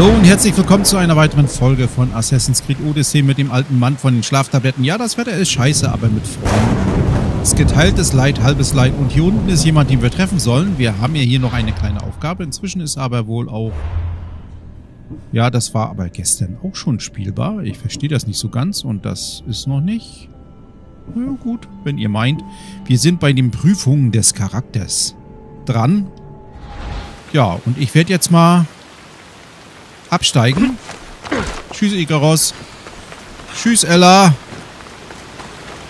Hallo und herzlich willkommen zu einer weiteren Folge von Assassin's Creed Odyssey mit dem alten Mann von den Schlaftabletten. Ja, das Wetter ist scheiße, aber mit Freunden. Es ist geteiltes Leid, halbes Leid. Und hier unten ist jemand, den wir treffen sollen. Wir haben ja hier noch eine kleine Aufgabe. Inzwischen ist aber wohl auch... Ja, das war aber gestern auch schon spielbar. Ich verstehe das nicht so ganz und das ist noch nicht... Ja gut, wenn ihr meint. Wir sind bei den Prüfungen des Charakters dran. Ja, und ich werde jetzt mal... absteigen. Tschüss, Ikaros. Tschüss, Ella.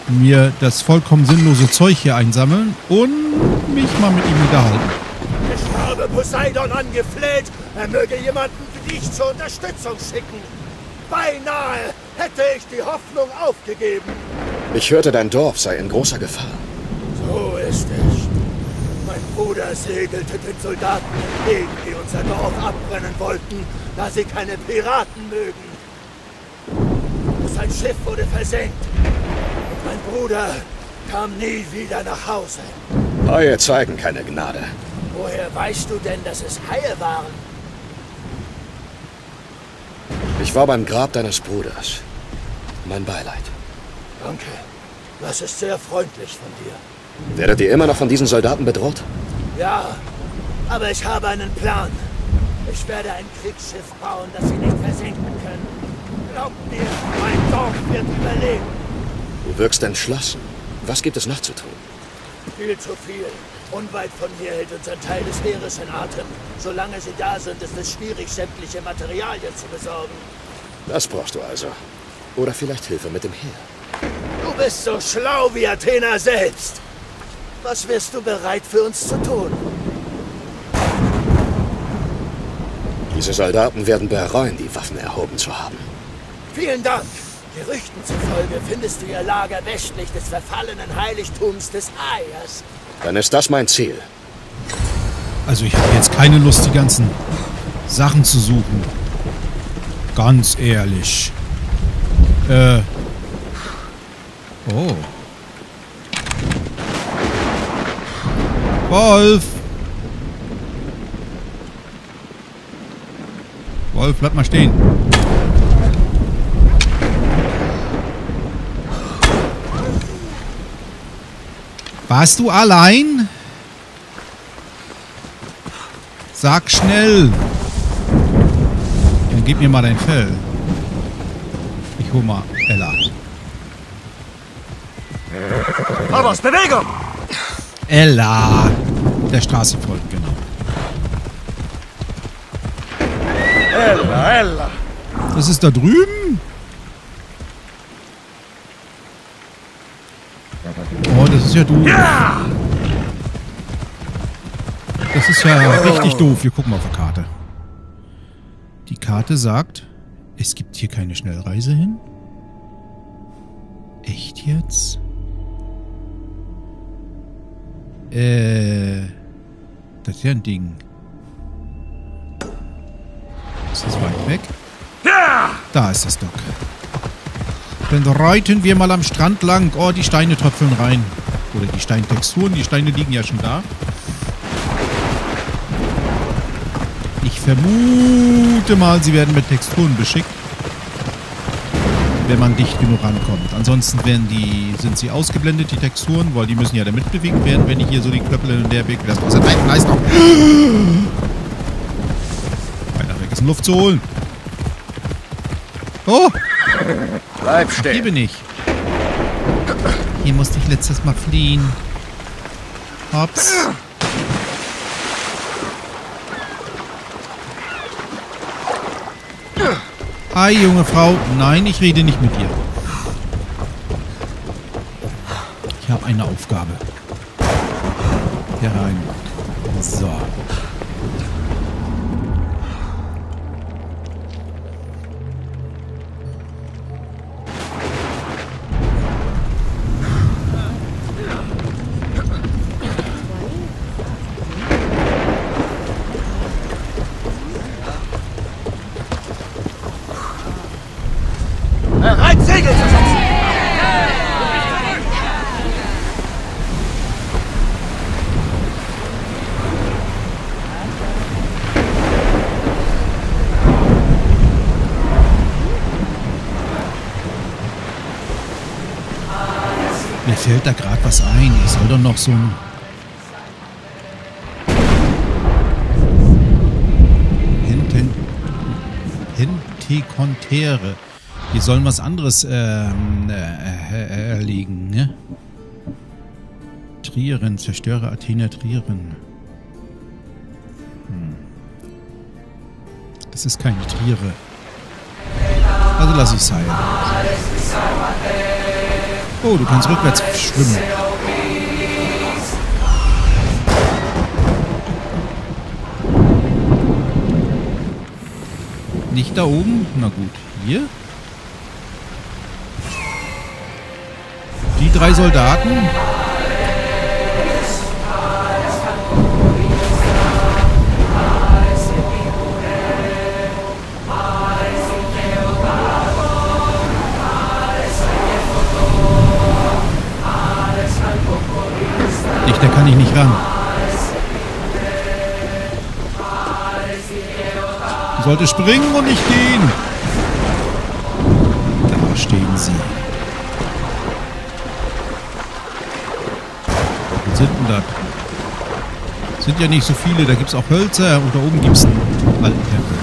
Mir das vollkommen sinnlose Zeug hier einsammeln und mich mal mit ihm unterhalten. Ich habe Poseidon angefleht, er möge jemanden wie dich zur Unterstützung schicken. Beinahe hätte ich die Hoffnung aufgegeben. Ich hörte, dein Dorf sei in großer Gefahr. So ist es. Mein Bruder segelte den Soldaten entgegen, die unser Dorf abbrennen wollten, da sie keine Piraten mögen. Sein Schiff wurde versenkt und mein Bruder kam nie wieder nach Hause. Haie zeigen keine Gnade. Woher weißt du denn, dass es Haie waren? Ich war beim Grab deines Bruders. Mein Beileid. Danke. Das ist sehr freundlich von dir. Werdet ihr immer noch von diesen Soldaten bedroht? Ja, aber ich habe einen Plan. Ich werde ein Kriegsschiff bauen, das sie nicht versenken können. Glaubt mir, mein Dorf wird überleben. Du wirkst entschlossen. Was gibt es noch zu tun? Viel zu viel. Unweit von hier hält uns ein Teil des Heeres in Atem. Solange sie da sind, ist es schwierig, sämtliche Materialien zu besorgen. Das brauchst du also. Oder vielleicht Hilfe mit dem Heer. Du bist so schlau wie Athena selbst. Was wärst du bereit für uns zu tun? Diese Soldaten werden bereuen, die Waffen erhoben zu haben. Vielen Dank! Gerüchten zufolge findest du ihr Lager westlich des verfallenen Heiligtums des Aias. Dann ist das mein Ziel. Also ich habe jetzt keine Lust, die ganzen Sachen zu suchen. Ganz ehrlich. Oh. Wolf! Wolf, bleib mal stehen. Warst du allein? Sag schnell. Dann gib mir mal dein Fell. Ich hol mal Ella. Vamos, Bewegung! Ella! Der Straße folgt, genau. Ella, Ella! Das ist da drüben? Oh, das ist ja doof. Ja! Das ist ja richtig doof. Wir gucken mal auf die Karte. Die Karte sagt, es gibt hier keine Schnellreise hin. Echt jetzt? Das ist ja ein Ding. Ist das weit weg? Da ist das Dock. Dann reiten wir mal am Strand lang. Oh, die Steine tröpfeln rein. Oder die Steintexturen. Die Steine liegen ja schon da. Ich vermute mal, sie werden mit Texturen beschickt. Wenn man dicht genug rankommt. Ansonsten sind sie ausgeblendet, die Texturen, weil die müssen ja damit bewegt werden, wenn ich hier so die Klöppel in der Weg. Das muss ja ein Eis noch. Weiter vergessen, Luft zu holen. Oh! Bleib stehen. Hier bin ich. Hier musste ich letztes Mal fliehen. Hops. Hi, junge Frau. Nein, ich rede nicht mit dir. Ich habe eine Aufgabe. Hier rein. So. fällt da gerade was ein. Ich soll doch noch so ein... Hintikontäre. Die sollen was anderes erlegen, ne? Trieren, zerstöre Athena Trieren. Das ist keine Triere. Also lass ich es sein. Oh, du kannst rückwärts schwimmen. Nicht da oben? Na gut, hier. Die drei Soldaten. Da kann ich nicht ran. Ich sollte springen und nicht gehen. Da stehen sie. Wo sind denn da? Sind ja nicht so viele. Da gibt es auch Hölzer. Und da oben gibt es einen alten Tempel.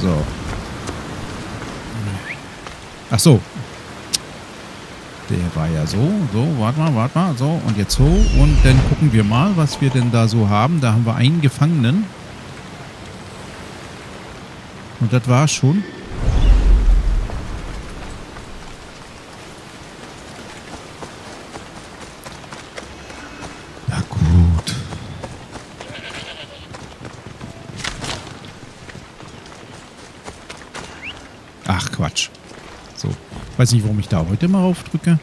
So. Ach so. Der war ja so, warte mal, so und jetzt so und dann gucken wir mal, was wir denn da so haben. Da haben wir einen Gefangenen. Und das war's schon. Na gut. Ach, Quatsch. So. Weiß nicht, warum ich da heute mal aufdrücke.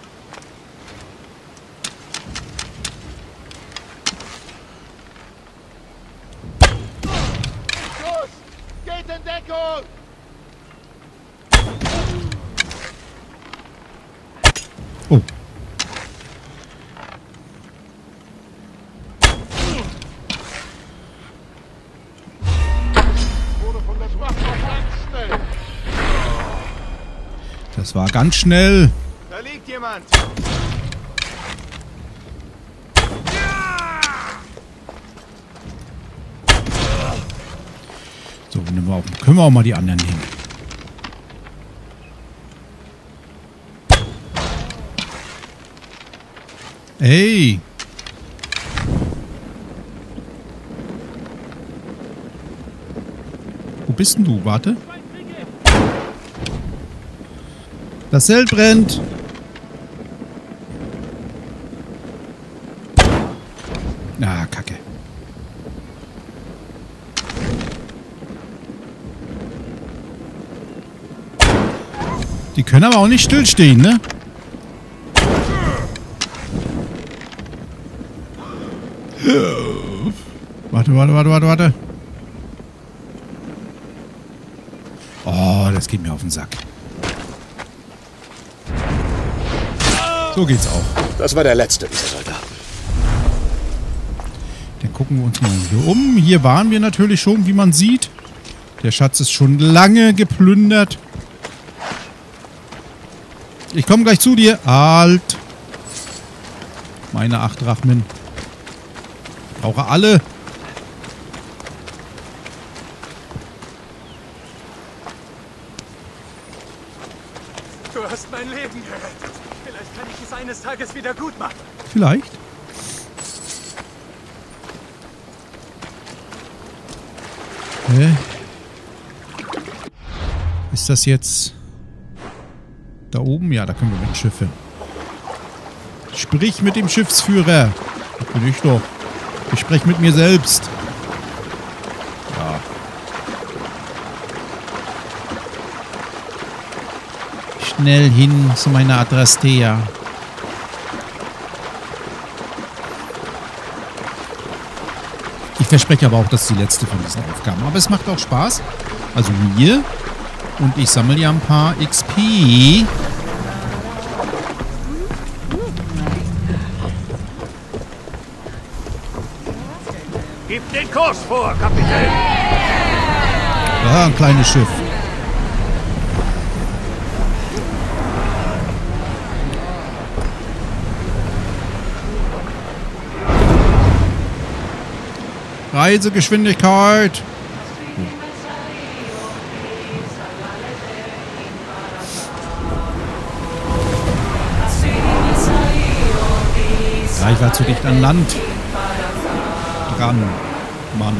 Los! Geht in Deckung! Oh. Das war ganz schnell. Da liegt jemand. So, nehmen wir auch, können wir auch mal die anderen nehmen. Ey. Wo bist denn du? Warte. Das Zelt brennt. Ah, Kacke. Die können aber auch nicht stillstehen, ne? Warte. Oh, das geht mir auf den Sack. So geht's auch. Das war der letzte dieser Soldaten. Dann gucken wir uns mal hier um. Hier waren wir natürlich schon, wie man sieht. Der Schatz ist schon lange geplündert. Ich komme gleich zu dir. Halt! Meine 8 Drachmen. Ich brauche alle. Du hast mein Leben gerettet. Vielleicht kann ich es eines Tages wieder gut machen. Vielleicht. Hä? Ist das jetzt... Da oben? Ja, da können wir mit dem Schiff hin. Sprich mit dem Schiffsführer. Das bin ich doch. Ich spreche mit mir selbst. Ja. Schnell hin zu meiner Adrastea. Ich verspreche aber auch, dass die letzte von diesen Aufgaben. Aber es macht auch Spaß. Also mir. Und ich sammle ja ein paar XP. Gib den Kurs vor, Kapitän! Ja, ein kleines Schiff. Reisegeschwindigkeit. Ja, ich war zu dicht an Land dran, Mann.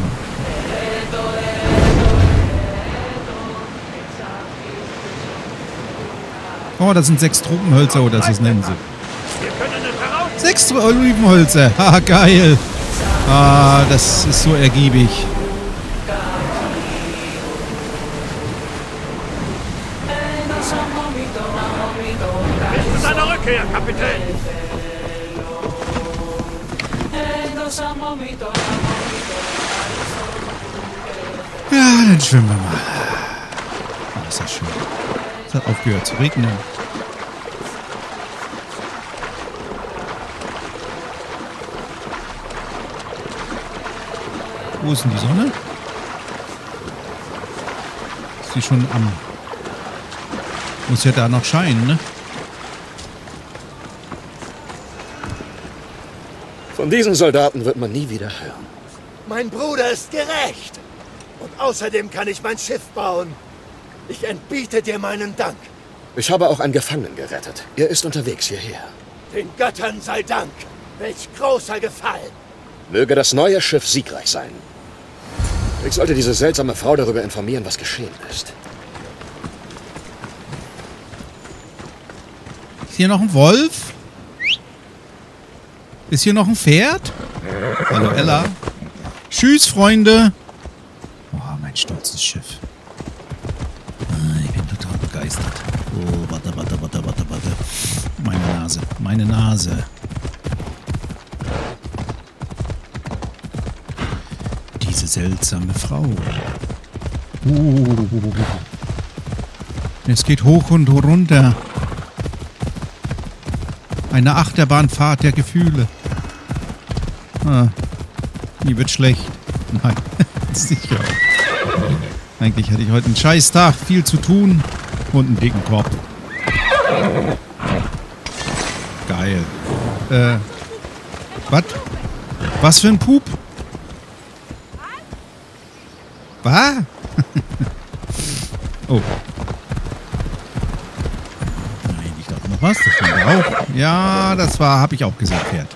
Oh, das sind 6 Tropenhölzer, oder das nennen sie. 6 Olivenhölzer. Haha, geil. Ah, das ist so ergiebig. Bis zu seiner Rückkehr, Kapitän. Ja, dann schwimmen wir mal. Oh, ist das schön. Es hat aufgehört zu regnen. Wo ist denn die Sonne? Ist die schon am... Muss ja da noch scheinen, ne? Von diesen Soldaten wird man nie wieder hören. Mein Bruder ist gerecht. Und außerdem kann ich mein Schiff bauen. Ich entbiete dir meinen Dank. Ich habe auch einen Gefangenen gerettet. Er ist unterwegs hierher. Den Göttern sei Dank. Welch großer Gefallen. Möge das neue Schiff siegreich sein. Ich sollte diese seltsame Frau darüber informieren, was geschehen ist. Ist hier noch ein Wolf? Ist hier noch ein Pferd? Hallo Ella. Tschüss, Freunde. Oh, mein stolzes Schiff. Ich bin total begeistert. Oh, warte. Meine Nase. Diese seltsame Frau. Es geht hoch und runter. Eine Achterbahnfahrt der Gefühle. Ah, mir wird schlecht. Nein, sicher. Eigentlich hatte ich heute einen Scheißtag, viel zu tun und einen dicken Kopf. Geil. Was? Was für ein Pup? Was? Oh. Nein, ich dachte noch was. Das war auch. Ja, das war, habe ich auch gesagt, Pferd.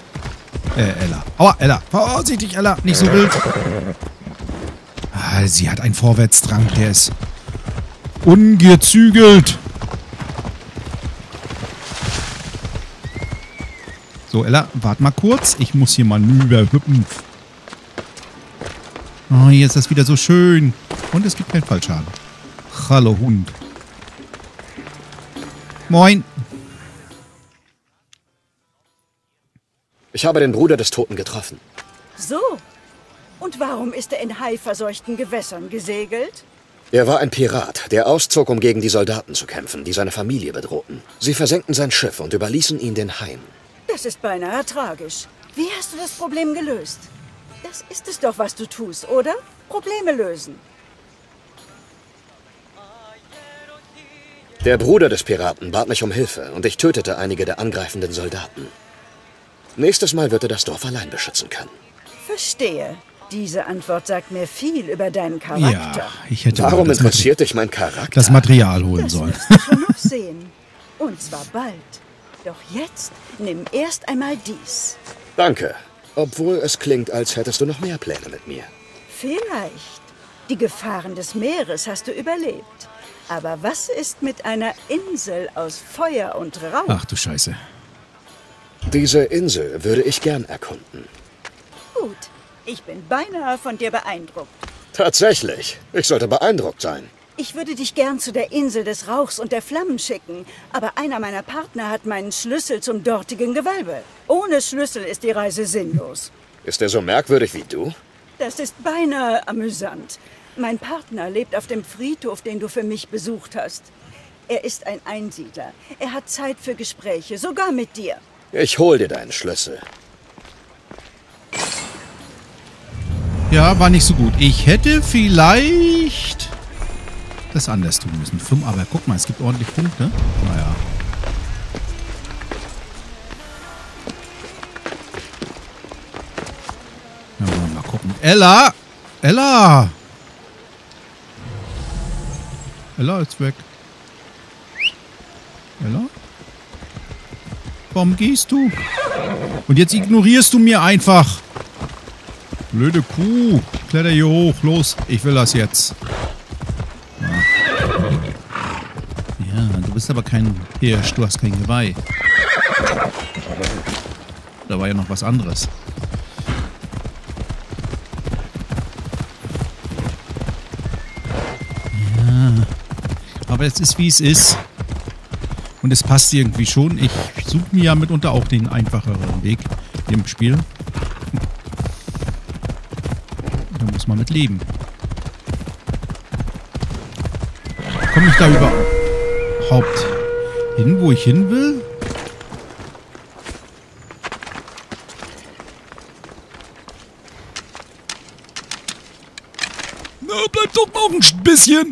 Ella. Aua, Ella. Vorsichtig, Ella. Nicht so wild. Ah, sie hat einen Vorwärtsdrang, der ist ungezügelt. So, Ella, warte mal kurz. Ich muss hier mal rüberhüppen. Oh, hier ist das wieder so schön. Und es gibt keinen Fallschaden. Hallo, Hund. Moin. Ich habe den Bruder des Toten getroffen. So. Und warum ist er in haiverseuchten Gewässern gesegelt? Er war ein Pirat, der auszog, um gegen die Soldaten zu kämpfen, die seine Familie bedrohten. Sie versenkten sein Schiff und überließen ihn den Haien. Das ist beinahe tragisch. Wie hast du das Problem gelöst? Das ist es doch, was du tust, oder? Probleme lösen. Der Bruder des Piraten bat mich um Hilfe und ich tötete einige der angreifenden Soldaten. Nächstes Mal wird er das Dorf allein beschützen können. Verstehe. Diese Antwort sagt mir viel über deinen Charakter. Ja, ich hätte Warum interessiert dich mein Charakter? Das Material holen sollen. Das wirst du schon noch sehen. Und zwar bald. Doch jetzt nimm erst einmal dies. Danke. Obwohl es klingt, als hättest du noch mehr Pläne mit mir. Vielleicht. Die Gefahren des Meeres hast du überlebt. Aber was ist mit einer Insel aus Feuer und Rauch? Ach du Scheiße. Diese Insel würde ich gern erkunden. Gut. Ich bin beinahe von dir beeindruckt. Tatsächlich. Ich sollte beeindruckt sein. Ich würde dich gern zu der Insel des Rauchs und der Flammen schicken, aber einer meiner Partner hat meinen Schlüssel zum dortigen Gewölbe. Ohne Schlüssel ist die Reise sinnlos. Ist er so merkwürdig wie du? Das ist beinahe amüsant. Mein Partner lebt auf dem Friedhof, den du für mich besucht hast. Er ist ein Einsiedler. Er hat Zeit für Gespräche, sogar mit dir. Ich hol dir deinen Schlüssel. Ja, war nicht so gut. Ich hätte vielleicht... das anders tun müssen. 5, aber guck mal, es gibt ordentlich Punkte. Naja. Ja, mal gucken. Ella! Ella! Ella ist weg. Ella? Warum gehst du? Und jetzt ignorierst du mir einfach. Blöde Kuh. Kletter hier hoch. Los. Ich will das jetzt. Ja, ja, du bist aber kein Hirsch. Du hast kein Geweih. Da war ja noch was anderes. Ja. Aber es ist, wie es ist. Und es passt irgendwie schon. Ich suche mir ja mitunter auch den einfacheren Weg im Spiel. Da muss man mit leben. Komme ich da überhaupt hin, wo ich hin will? Na, bleib doch noch ein bisschen.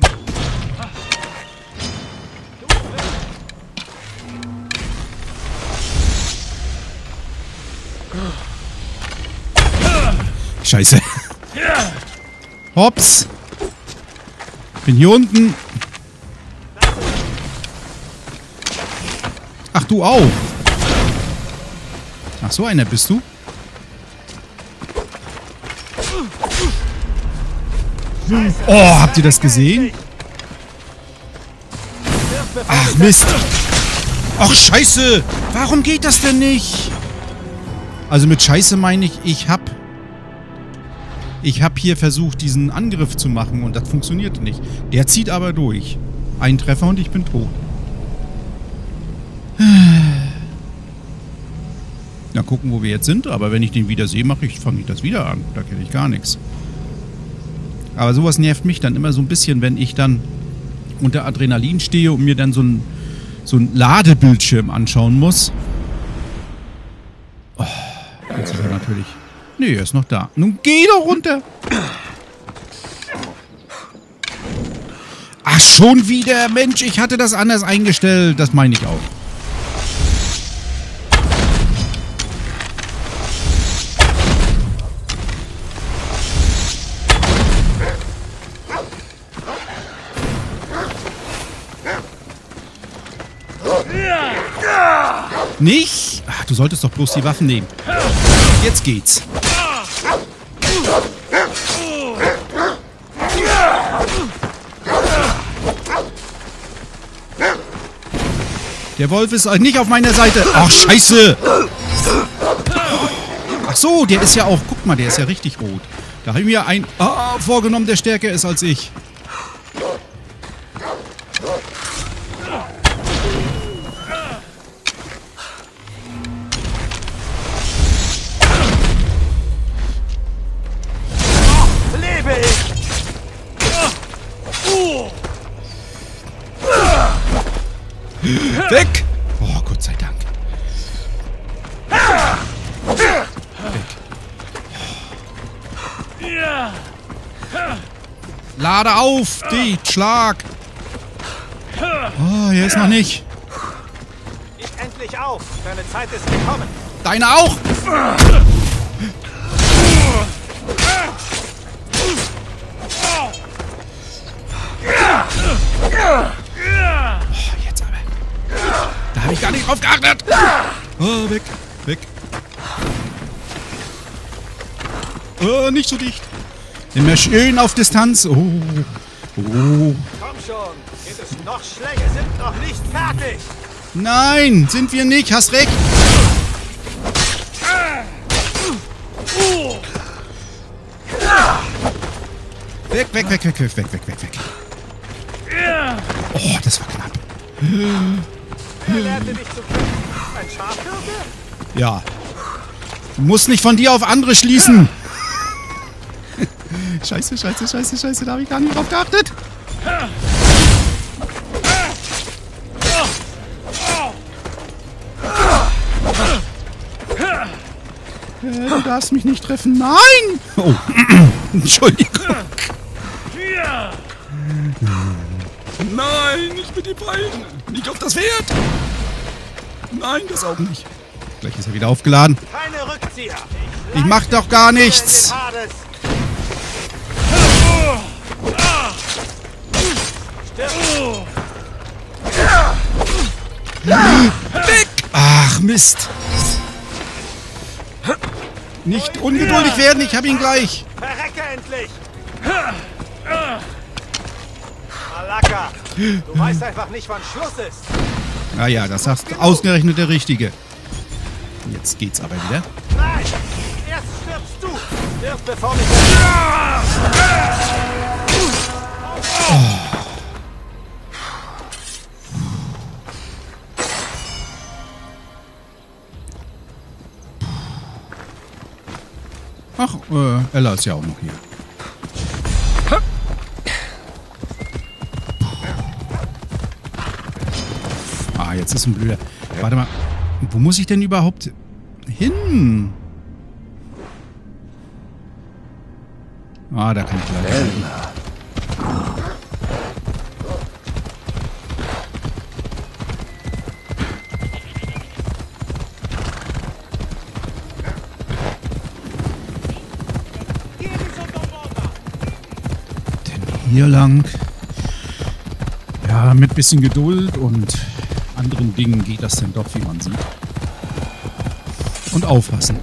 Scheiße. Hops. Bin hier unten. Ach, du auch. Ach, so einer bist du. Oh, habt ihr das gesehen? Ach, Mist. Ach, Scheiße. Warum geht das denn nicht? Also mit Scheiße meine ich, ich habe hier versucht, diesen Angriff zu machen und das funktionierte nicht. Der zieht aber durch. Ein Treffer und ich bin tot. Na, gucken, wo wir jetzt sind. Aber wenn ich den wieder sehe, fange ich das wieder an. Da kenne ich gar nichts. Aber sowas nervt mich dann immer so ein bisschen, wenn ich dann unter Adrenalin stehe und mir dann so ein Ladebildschirm anschauen muss. Oh, jetzt ist er natürlich... Nee, er ist noch da. Nun geh doch runter. Ach, schon wieder. Mensch, ich hatte das anders eingestellt. Das meine ich auch. Nicht? Ach, du solltest doch bloß die Waffen nehmen. Jetzt geht's. Der Wolf ist nicht auf meiner Seite. Ach, Scheiße. Ach so, der ist ja auch... Guck mal, der ist ja richtig rot. Da habe ich mir einen vorgenommen, der stärker ist als ich. Weg! Oh, Gott sei Dank. Weg. Lade auf, die Schlag! Oh, hier ist noch nicht. Gib endlich auf, deine Zeit ist gekommen. Deine auch! Ich gar nicht drauf geachtet! Oh, weg, weg. Oh, nicht so dicht. Immer schön auf Distanz. Oh, oh. Komm schon, geht es noch schlechter, sind noch nicht fertig. Nein, sind wir nicht, hast recht. Weg, weg, weg, weg, weg, weg, weg, weg, weg. Oh, das war knapp. Ja. Du musst nicht von dir auf andere schließen. Scheiße, scheiße, scheiße, scheiße. Da habe ich gar nicht drauf geachtet. Du darfst mich nicht treffen. Nein! Oh. Entschuldigung. Nein, nicht mit den Beinen. Nicht auf das Pferd. Nein, das auch nicht. Gleich ist er wieder aufgeladen. Keine Rückzieher. Ich mach doch gar nichts. Mist. Nicht ungeduldig werden, ich hab ihn gleich. Verrecke endlich. Malaka, du weißt einfach nicht, wann Schluss ist. Naja, das hast ausgerechnet der Richtige. Jetzt geht's aber wieder. Nein! Erst stirbst du! Stirb, bevor mich... Ach, Ella ist ja auch noch hier. Ah, jetzt ist ein Blöder. Warte mal. Wo muss ich denn überhaupt hin? Ah, da kann ich gleich hin. Denn hier lang. Ja, mit bisschen Geduld und anderen Dingen geht das denn doch, wie man sieht. Und aufpassen.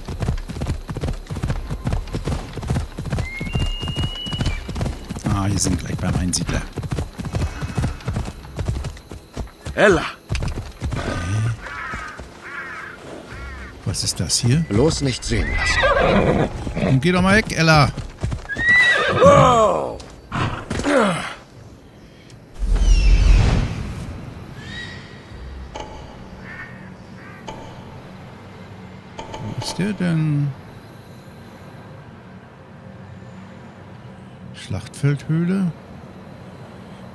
Ah, wir sind gleich beim Einsiedler. Ella! Was ist das hier? Bloß nicht sehen lassen. Und geh doch mal weg, Ella! Wow. Denn Schlachtfeldhöhle.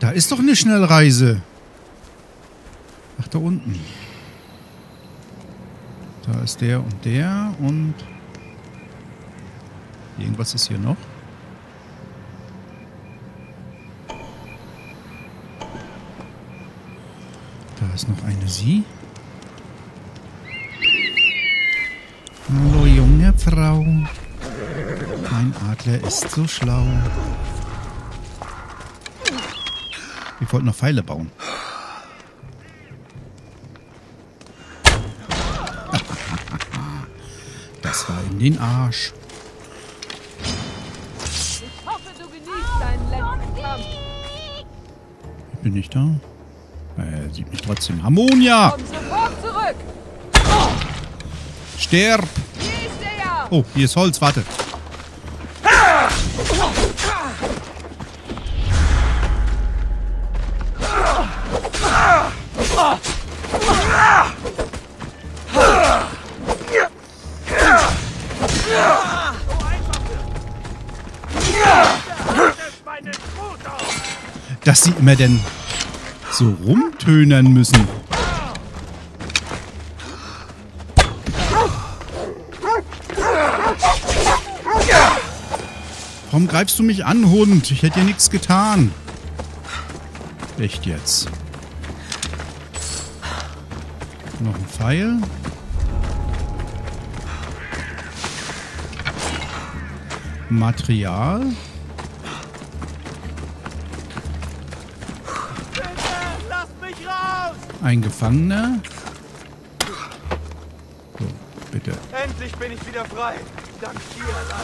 Da ist doch eine Schnellreise. Ach, da unten. Da ist der und irgendwas ist hier noch. Da ist noch eine Sie. Hallo junge Frau, mein Adler ist so schlau. Wir wollten noch Pfeile bauen. Das war in den Arsch. Ich hoffe, du genießt deinen letzten Kampf. Ich bin nicht da. Sieht mich trotzdem. Harmonia! Komm sofort zurück! Sterb! Oh, hier ist Holz, warte. Dass sie immer denn so rumtönern müssen. Warum greifst du mich an, Hund? Ich hätte dir nichts getan. Echt jetzt. Noch ein Pfeil. Material. Bitte, lass mich raus! Ein Gefangener. So, bitte. Endlich bin ich wieder frei. Dank dir, Alter.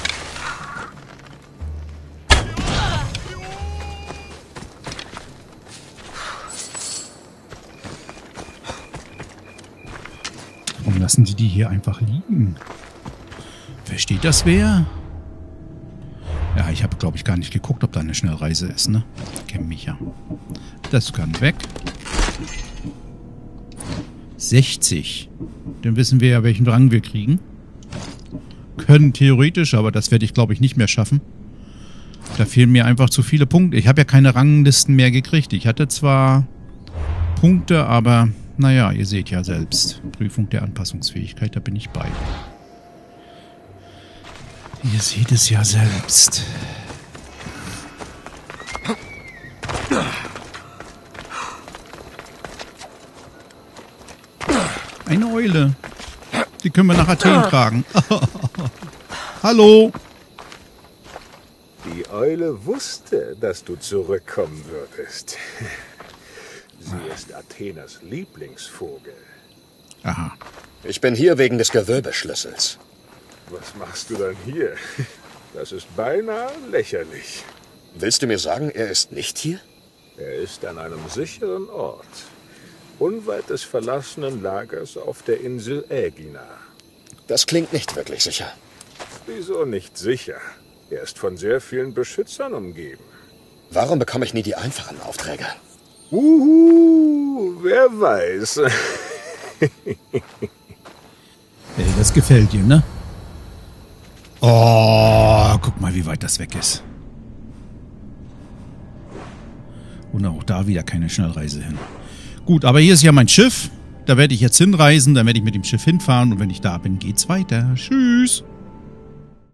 Lassen Sie die hier einfach liegen. Versteht das wer? Ja, ich habe, glaube ich, gar nicht geguckt, ob da eine Schnellreise ist, ne? Kenn mich ja. Das kann weg. 60. Dann wissen wir ja, welchen Rang wir kriegen. Können theoretisch, aber das werde ich, glaube ich, nicht mehr schaffen. Da fehlen mir einfach zu viele Punkte. Ich habe ja keine Ranglisten mehr gekriegt. Ich hatte zwar Punkte, aber... Naja, ihr seht ja selbst. Prüfung der Anpassungsfähigkeit, da bin ich bei. Ihr seht es ja selbst. Eine Eule. Die können wir nach Athen tragen. Hallo. Die Eule wusste, dass du zurückkommen würdest. Sie ist Athenas Lieblingsvogel. Aha. Ich bin hier wegen des Gewölbeschlüssels. Was machst du dann hier? Das ist beinahe lächerlich. Willst du mir sagen, er ist nicht hier? Er ist an einem sicheren Ort, unweit des verlassenen Lagers auf der Insel Ägina. Das klingt nicht wirklich sicher. Wieso nicht sicher? Er ist von sehr vielen Beschützern umgeben. Warum bekomme ich nie die einfachen Aufträge? Wer weiß. Hey, das gefällt dir, ne? Oh, guck mal, wie weit das weg ist. Und auch da wieder keine Schnellreise hin. Gut, aber hier ist ja mein Schiff. Da werde ich jetzt hinreisen, dann werde ich mit dem Schiff hinfahren und wenn ich da bin, geht's weiter. Tschüss.